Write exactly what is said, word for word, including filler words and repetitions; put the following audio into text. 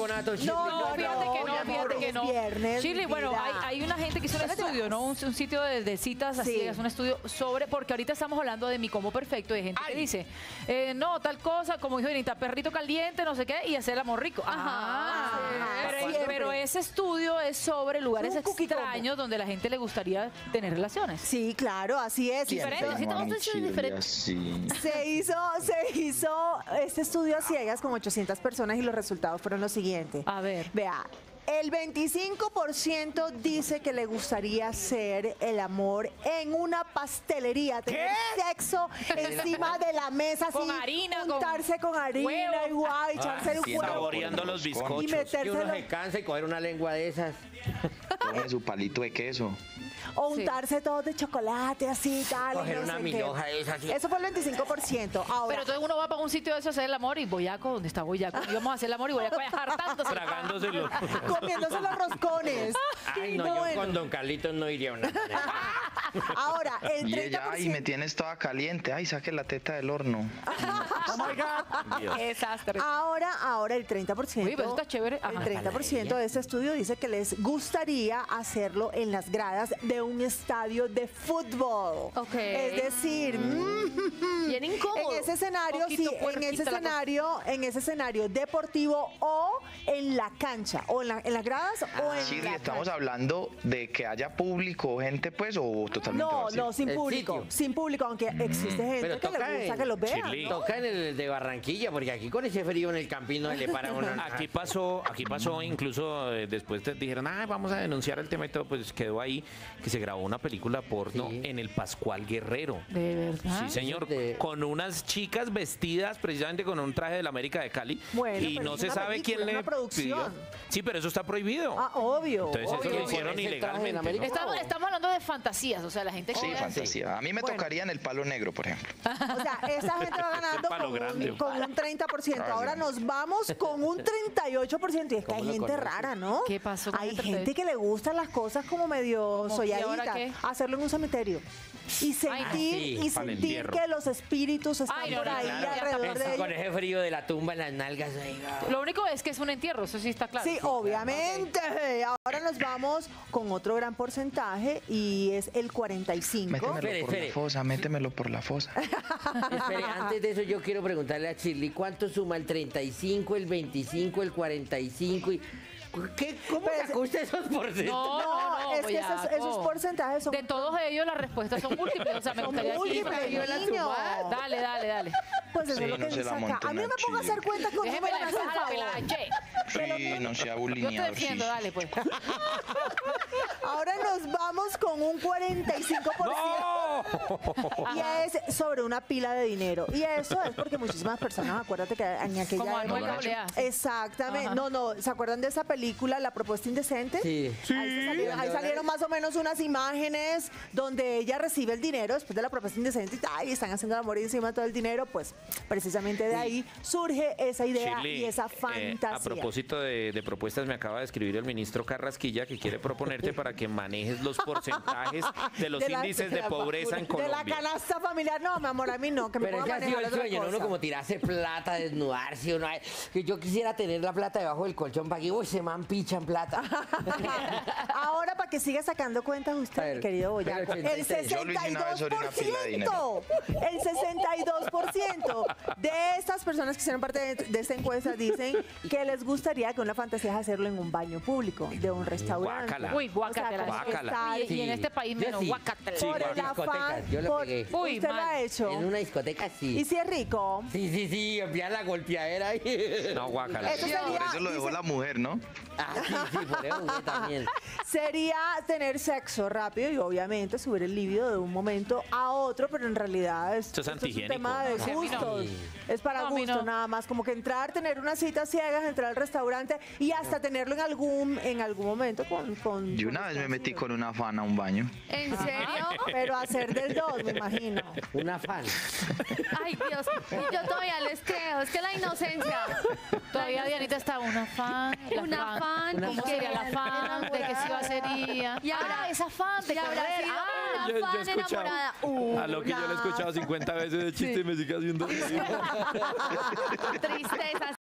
bicarbonato, Shirley. No, no, fíjate no, que no, fíjate que no. Viernes, Shirley, bueno, hay, hay una gente que hizo un estudio, ¿no? Un, un sitio de, de citas, así sí. es un estudio sobre, porque ahorita estamos hablando de mi combo perfecto, y hay gente Ay. que dice, eh, no, tal cosa, como dijo Benita, perrito caliente, no sé qué, y hacer el amor rico. Ajá. Ajá. Sí, pero, pero ese estudio es sobre lugares extraños donde la gente le gustaría tener relaciones. Sí, claro, así es. Diferente. Sí, todo eso es diferente. Sí. Se hizo, se hizo este estudio a ciegas con ochocientas personas y los resultados fueron los siguientes. A ver. Vea. El veinticinco por ciento dice que le gustaría hacer el amor en una pastelería, tener ¿Qué? sexo encima de la mesa, así, con harina, juntarse con, con harina, igual, echarse ah, sí, un saboreando los bizcochos. Y meterse que uno los... se cansa y coger una lengua de esas. Coge su palito de queso. O untarse sí. todo de chocolate, así, tal. Coger no una milhoja de esas. Así. Eso fue el veinticinco por ciento. Ahora, pero entonces uno va para un sitio de eso a hacer el amor y Boyaco, ¿dónde está Boyaco? Y vamos a hacer el amor y Boyaco es hartándose. Tragándoselo. Comiéndose los roscones. Ay, no, no, yo bueno. con don Carlitos no iría a una. Ahora, el treinta por ciento. Y ella, ay, me tienes toda caliente. Ay, saque la teta del horno. Oh my God. Dios. Desastre. Ahora, ahora el treinta por ciento. Uy, pero eso está chévere. Ajá. El treinta por ciento de este estudio dice que les gustaría hacerlo en las gradas de un estadio de fútbol. Okay. Es decir, mm, bien incómodo. En ese escenario, sí, en ese escenario, en ese escenario deportivo o en la cancha, o en, la, en las gradas ah, o en sí, la estamos cancha. Hablando de que haya público, gente, pues, o totalmente No, vacío. no, sin público, sin público, aunque existe mm, gente que le gusta en, que lo vea. ¿No? Toca en el de Barranquilla, porque aquí con ese frío en el Campín no le para uno. Aquí pasó, aquí pasó, incluso eh, después te dijeron, ah, vamos a denunciar el tema y todo, pues quedó ahí que se grabó una película porno sí. en el Pascual Guerrero. ¿De verdad? Sí, señor, de... con unas chicas vestidas precisamente con un traje de la América de Cali. Bueno, y no se sabe película, quién le producción. pidió. Sí, pero eso está prohibido. Ah, obvio. Entonces obvio, eso lo hicieron ilegalmente. ¿No? Estamos, estamos hablando de fantasías, o sea, la gente... Sí, joven, fantasía. Sí. A mí me bueno. tocaría en el palo negro, por ejemplo. O sea, esa gente va ganando con, grande, un, con un treinta por ciento. Ahora nos vamos con un treinta y ocho por ciento. Y es que hay gente conoce? rara, ¿no? ¿Qué pasó? Hay gente que le gustan las cosas como medio soyadita. Hacerlo en un cementerio. Y sentir, Ay, sí, y sentir que los espíritus están Ay, no, por ahí claro. alrededor de ellos. Con ese frío de la tumba en las nalgas. Ahí, no. Lo único es que es un entierro, eso sí está claro. Sí, sí obviamente. Claro. Ahora nos vamos con otro gran porcentaje y es el cuarenta y cinco. Métemelo espere, por espere. la fosa, métemelo por la fosa. Espere, antes de eso yo quiero preguntarle a Shirley, ¿cuánto suma el treinta y cinco, el veinticinco, el cuarenta y cinco y... ¿Qué? ¿Cómo pues, te acusa esos porcentajes? No, no, no es que esos, esos porcentajes son... De todos ellos las respuestas son múltiples. O sea, me gustaría que yo la sumara. Dale, dale, dale. Pues eso sí, es lo no que dice acá. A mí me pongo a hacer cuentas con... Déjeme la dejar a la pelada, che. Sí, no sea bulineador. Yo te defiendo, sí. dale, pues. Ahora nos vamos con un cuarenta y cinco por ciento. ¡No! Y es sobre una pila de dinero. Y eso es porque muchísimas personas, acuérdate que en aquella... Como Anuel Cablea. Exactamente. Ajá. No, no, ¿se acuerdan de esa película, La Propuesta Indecente? Sí. sí. Ahí, salieron, ahí salieron más o menos unas imágenes donde ella recibe el dinero después de la propuesta indecente y ay, están haciendo el amor encima todo el dinero. Pues precisamente de ahí surge esa idea Shirley, y esa fantasía. Eh, a propósito de, de propuestas, me acaba de escribir el ministro Carrasquilla que quiere proponerte para que manejes los porcentajes de los de la, índices de, de pobreza en Colombia. De la canasta familiar, no, mi amor, a mí no. Que me Pero ese ha sido el sueño, ¿no? Uno como tirarse plata, desnudarse. Uno, yo quisiera tener la plata debajo del colchón para que, uy, se man pichan plata. Ahora, para que siga sacando cuentas usted, ver, mi querido Boyaco, el sesenta y dos por ciento, el sesenta y dos por ciento de estas personas que hicieron parte de, de esta encuesta dicen que les gustaría que una fantasía es hacerlo en un baño público, de un restaurante. Guácala. Uy, guácatela. Guácatela. Y, y en este país menos, sí. guácatela. Sí, por el afán, yo lo pegué. Por, Uy, usted man, lo ha hecho. En una discoteca, sí. ¿Y si es rico? Sí, sí, sí, enviar la golpeadera. Y... No, guácala. Eso sería, por eso lo dejó dice, la mujer, ¿no? Ah, sí, sí, por eso también. Sería tener sexo rápido y obviamente subir el libido de un momento a otro, pero en realidad es, esto es, esto es un tema de gustos. No. Es para no, gusto no. nada más, como que entrar, tener unas citas ciegas, entrar al restaurante y hasta no. tenerlo en algún en algún momento con... con Yo una vez me metí con una fan a un baño. ¿En serio? Pero hacer del dos, me imagino. Una fan. Ay, Dios, yo todavía les creo, es que la inocencia. Todavía Dianita está una fan. La una fan, fan ¿cómo sería la fan? ¿De qué se iba a hacer? Y ahora esa fan, ¿de qué habrá sido? Ah, yo, fan yo enamorada. Una... A lo que yo le he escuchado cincuenta veces de chiste sí. y me sigue haciendo. Tristeza.